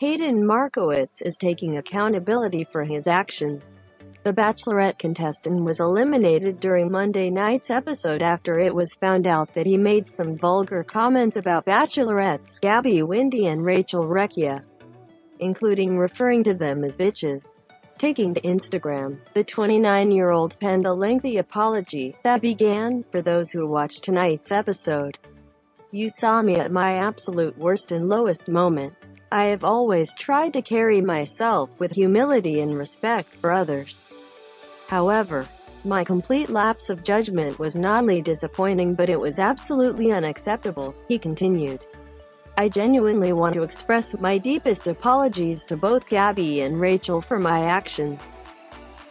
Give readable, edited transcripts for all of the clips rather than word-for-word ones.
Hayden Markowitz is taking accountability for his actions. The Bachelorette contestant was eliminated during Monday night's episode after it was found out that he made some vulgar comments about Bachelorettes Gabby Windey and Rachel Recchia, including referring to them as bitches. Taking to Instagram, the 29-year-old penned a lengthy apology that began, "For those who watched tonight's episode, you saw me at my absolute worst and lowest moment. I have always tried to carry myself with humility and respect for others. However, my complete lapse of judgment was not only disappointing but it was absolutely unacceptable," he continued. "I genuinely want to express my deepest apologies to both Gabby and Rachel for my actions."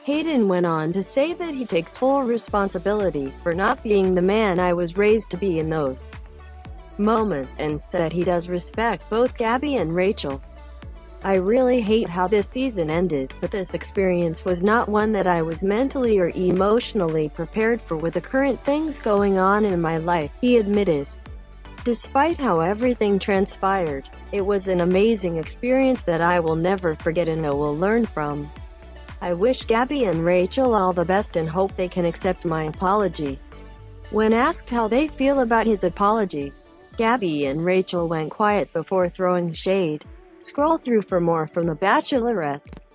Hayden went on to say that he takes full responsibility for not being the man I was raised to be in those moments, and said he does respect both Gabby and Rachel. "I really hate how this season ended, but this experience was not one that I was mentally or emotionally prepared for with the current things going on in my life," he admitted. "Despite how everything transpired, it was an amazing experience that I will never forget and I will learn from. I wish Gabby and Rachel all the best and hope they can accept my apology." When asked how they feel about his apology, Gabby and Rachel went quiet before throwing shade. Scroll through for more from The Bachelorettes.